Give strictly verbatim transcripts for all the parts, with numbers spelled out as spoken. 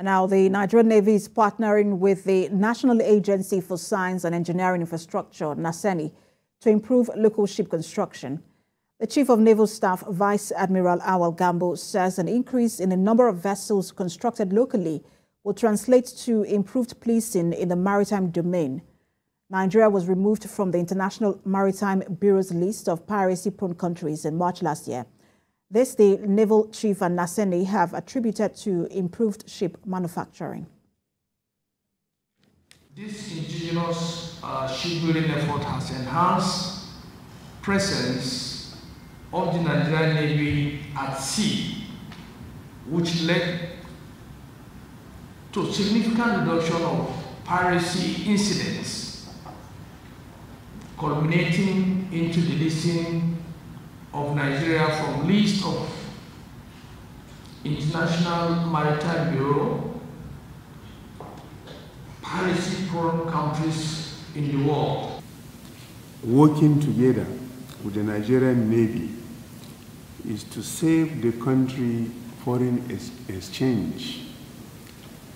Now, the Nigerian Navy is partnering with the National Agency for Science and Engineering Infrastructure, NASENI, to improve local ship construction. The Chief of Naval Staff, Vice Admiral Awwal Gambo, says an increase in the number of vessels constructed locally will translate to improved policing in the maritime domain. Nigeria was removed from the International Maritime Bureau's list of piracy-prone countries in March last year. This, the Naval Chief and NASENI have attributed to improved ship manufacturing. This indigenous uh, shipbuilding effort has enhanced presence of the Nigerian Navy at sea, which led to significant reduction of piracy incidents, culminating into the listing of Nigeria from list of International Maritime Bureau piracy-prone countries in the world. Working together with the Nigerian Navy is to save the country foreign ex exchange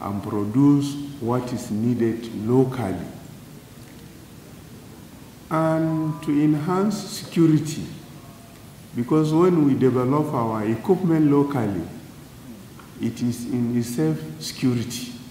and produce what is needed locally, and to enhance security, because when we develop our equipment locally, it is in itself security.